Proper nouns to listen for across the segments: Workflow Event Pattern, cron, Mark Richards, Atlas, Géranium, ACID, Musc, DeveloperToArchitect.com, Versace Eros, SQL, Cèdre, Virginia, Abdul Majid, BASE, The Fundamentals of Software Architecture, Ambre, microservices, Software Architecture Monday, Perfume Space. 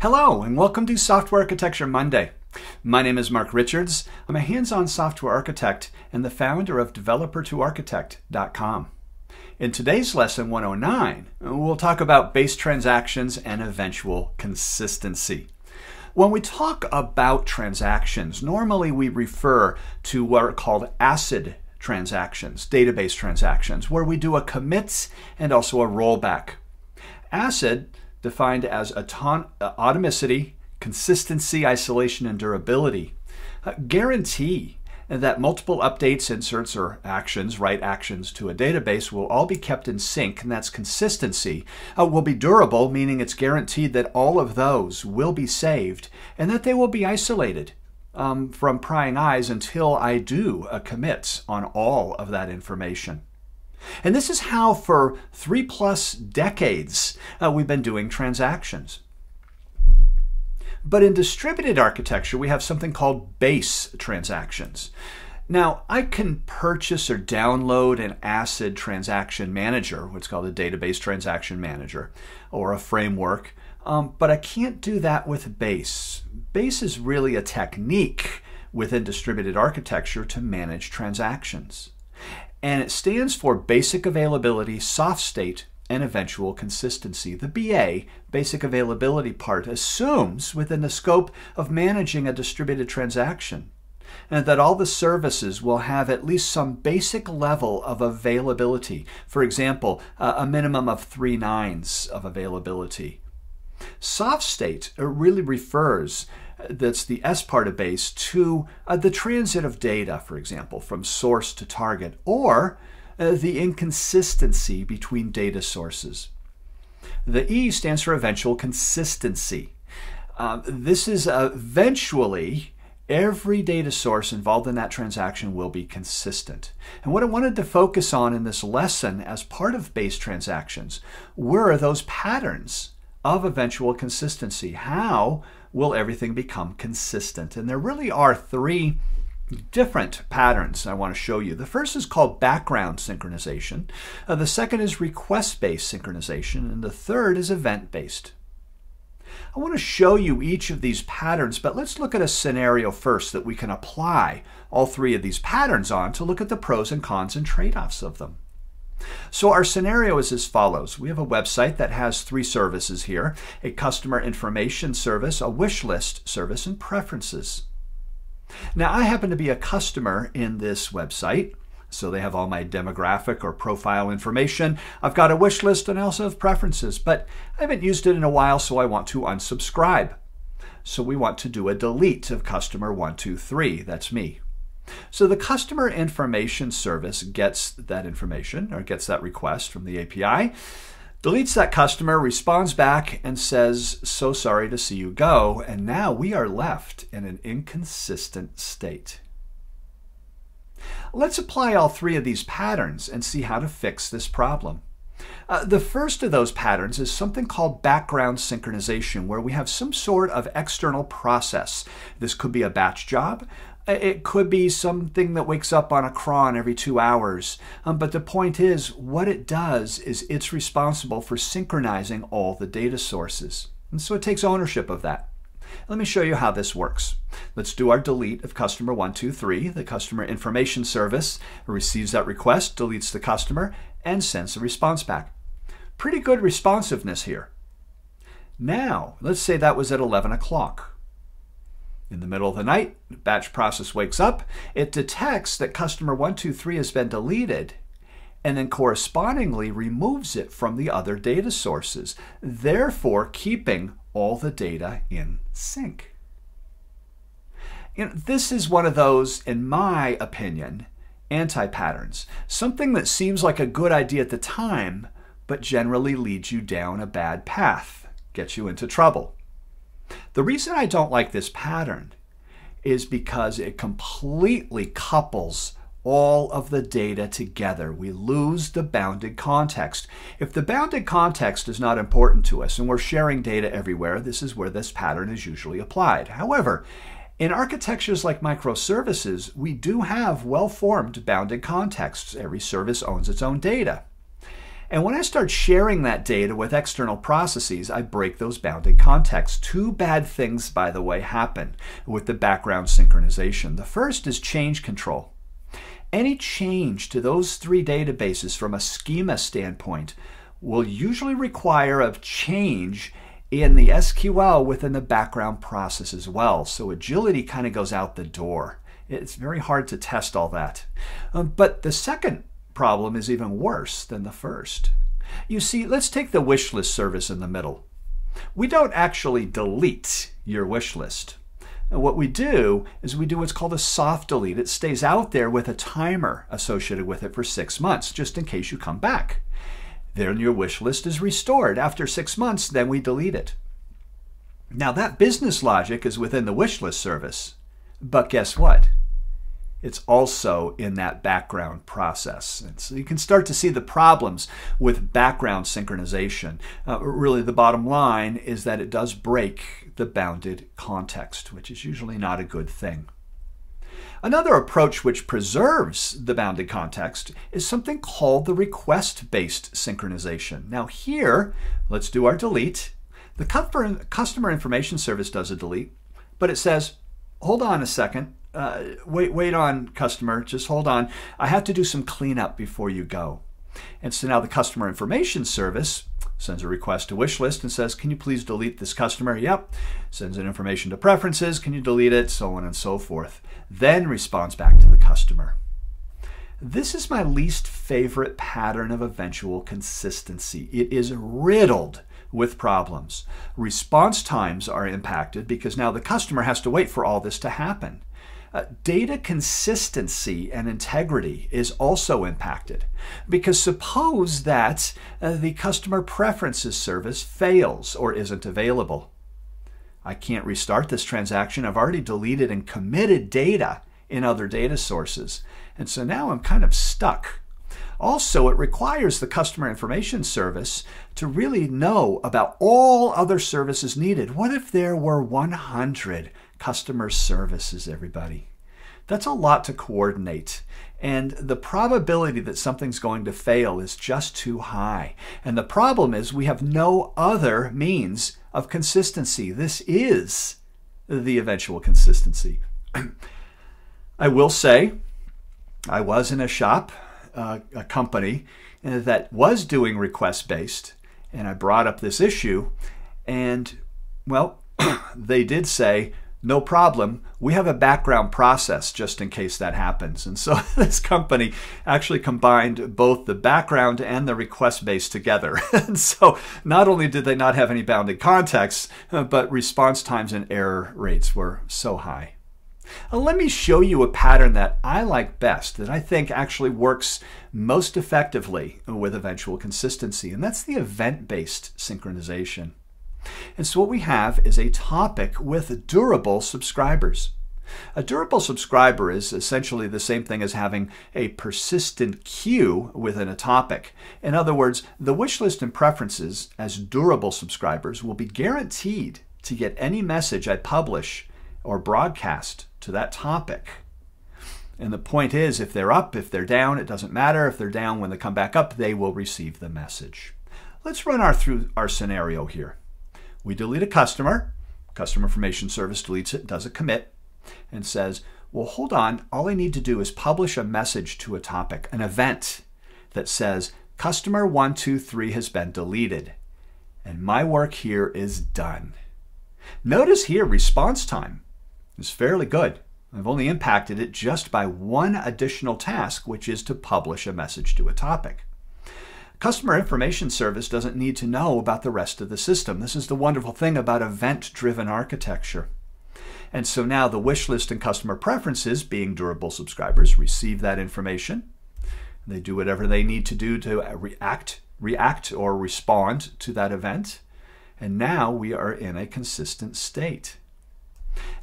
Hello and welcome to Software Architecture Monday. My name is Mark Richards. I'm a hands-on software architect and the founder of DeveloperToArchitect.com. In today's lesson 109, we'll talk about BASE transactions and eventual consistency. When we talk about transactions, normally we refer to what are called ACID transactions, database transactions, where we do a commit and also a rollback. ACID, defined as atomicity, consistency, isolation, and durability, guarantee that multiple updates, inserts, or actions, write actions to a database will all be kept in sync, and that's consistency. Will be durable, meaning it's guaranteed that all of those will be saved and that they will be isolated from prying eyes until I do a commit on all of that information. And this is how for 3+ decades we've been doing transactions. But in distributed architecture, we have something called BASE transactions. Now, I can purchase or download an ACID transaction manager, what's called a database transaction manager, or a framework, but I can't do that with BASE. BASE is really a technique within distributed architecture to manage transactions. And it stands for Basic Availability, Soft State, and Eventual Consistency. The BA, Basic Availability part, assumes within the scope of managing a distributed transaction and that all the services will have at least some basic level of availability. For example, a minimum of 3 nines of availability. Soft state really refers, that's the S part of BASE, to the transit of data, for example, from source to target, or the inconsistency between data sources. The E stands for eventual consistency. This is eventually every data source involved in that transaction will be consistent. And what I wanted to focus on in this lesson as part of BASE transactions were those patterns of eventual consistency. How will everything become consistent? And there really are 3 different patterns I want to show you. The first is called background synchronization. The second is request-based synchronization. And the third is event-based. I want to show you each of these patterns, but let's look at a scenario first that we can apply all 3 of these patterns on to look at the pros and cons and trade-offs of them. So our scenario is as follows. We have a website that has 3 services here: a customer information service, a wish list service, and preferences. Now, I happen to be a customer in this website, so they have all my demographic or profile information. I've got a wish list and I also have preferences, but I haven't used it in a while, so I want to unsubscribe. So we want to do a delete of customer 123. That's me. So the customer information service gets that information, or gets that request from the API, deletes that customer, responds back, and says, "So sorry to see you go." And now we are left in an inconsistent state. Let's apply all 3 of these patterns and see how to fix this problem. The first of those patterns is something called background synchronization, where we have some sort of external process. This could be a batch job. It could be something that wakes up on a cron every 2 hours. But the point is, what it does is it's responsible for synchronizing all the data sources. And so it takes ownership of that. Let me show you how this works. Let's do our delete of customer 123. The customer information service receives that request, deletes the customer, and sends the response back. Pretty good responsiveness here. Now, let's say that was at 11 o'clock. In the middle of the night, the batch process wakes up. It detects that customer 123 has been deleted and then correspondingly removes it from the other data sources, therefore keeping all the data in sync. You know, this is one of those, in my opinion, anti-patterns. Something that seems like a good idea at the time, but generally leads you down a bad path, gets you into trouble. The reason I don't like this pattern is because it completely couples all of the data together. We lose the bounded context. If the bounded context is not important to us and we're sharing data everywhere, this is where this pattern is usually applied. However, in architectures like microservices, we do have well-formed bounded contexts. Every service owns its own data. And when I start sharing that data with external processes, I break those bounding contexts. Two bad things, by the way, happen with the background synchronization. The first is change control. Any change to those three databases from a schema standpoint will usually require a change in the SQL within the background process as well. So agility kind of goes out the door. It's very hard to test all that. But the second problem is even worse than the first. You see, let's take the wish list service in the middle. We don't actually delete your wish list. And what we do is we do what's called a soft delete. It stays out there with a timer associated with it for 6 months, just in case you come back. Then your wish list is restored. After 6 months, then we delete it. Now that business logic is within the wish list service, but guess what? It's also in that background process. And so you can start to see the problems with background synchronization. Really, the bottom line is that it does break the bounded context, which is usually not a good thing. Another approach which preserves the bounded context is something called the request-based synchronization. Now here, let's do our delete. The customer information service does a delete, but it says, hold on a second. Wait on, customer, just hold on. I have to do some cleanup before you go. And so now the customer information service sends a request to wish list and says, can you please delete this customer? Yep. Sends an information to preferences. Can you delete it? So on and so forth. Then responds back to the customer. This is my least favorite pattern of eventual consistency. It is riddled with problems. Response times are impacted because now the customer has to wait for all this to happen. Data consistency and integrity is also impacted because suppose that the customer preferences service fails or isn't available. I can't restart this transaction. I've already deleted and committed data in other data sources. And so now I'm kind of stuck. Also, it requires the customer information service to really know about all other services needed. What if there were 100 customer services, everybody? That's a lot to coordinate. And the probability that something's going to fail is just too high. And the problem is we have no other means of consistency. This is the eventual consistency. I will say, I was in a shop, a company, that was doing request-based, and I brought up this issue, and, well, they did say, no problem, we have a background process just in case that happens. And so this company actually combined both the background and the request base together. And so not only did they not have any bounded contexts, but response times and error rates were so high. Let me show you a pattern that I like best, that I think actually works most effectively with eventual consistency, and that's the event-based synchronization. And so what we have is a topic with durable subscribers. A durable subscriber is essentially the same thing as having a persistent queue within a topic. In other words, the wish list and preferences as durable subscribers will be guaranteed to get any message I publish or broadcast to that topic. And the point is, if they're up, if they're down, it doesn't matter. If they're down, when they come back up, they will receive the message. Let's run through our scenario here. We delete a customer, customer information service deletes it, does a commit, and says, well, hold on, all I need to do is publish a message to a topic, an event that says, customer 123 has been deleted, and my work here is done. Notice here, response time is fairly good. I've only impacted it just by one additional task, which is to publish a message to a topic. Customer information service doesn't need to know about the rest of the system. This is the wonderful thing about event-driven architecture. And so now the wish list and customer preferences, being durable subscribers, receive that information. They do whatever they need to do to react or respond to that event. And now we are in a consistent state.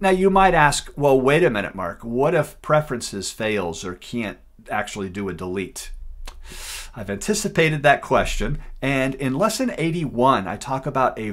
Now you might ask, well, wait a minute, Mark. What if preferences fails or can't actually do a delete? I've anticipated that question, and in lesson 81, I talk about a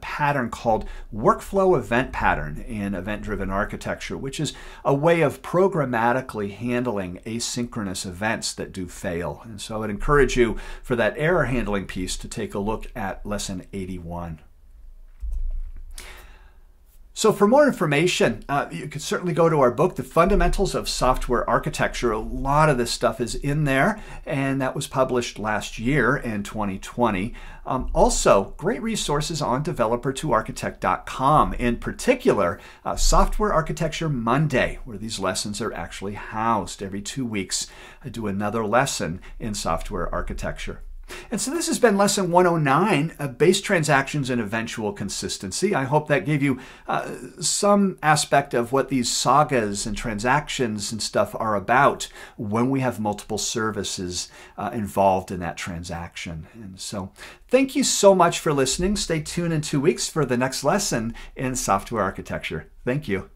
pattern called workflow event pattern in event-driven architecture, which is a way of programmatically handling asynchronous events that do fail. And so I would encourage you, for that error handling piece, to take a look at lesson 81. So for more information, you can certainly go to our book, The Fundamentals of Software Architecture. A lot of this stuff is in there, and that was published last year in 2020. Also, great resources on DeveloperToArchitect.com, in particular, Software Architecture Monday, where these lessons are actually housed. Every 2 weeks, I do another lesson in software architecture. And so this has been lesson 109, base transactions and eventual consistency. I hope that gave you some aspect of what these sagas and transactions and stuff are about when we have multiple services involved in that transaction. And so thank you so much for listening. Stay tuned in 2 weeks for the next lesson in software architecture. Thank you.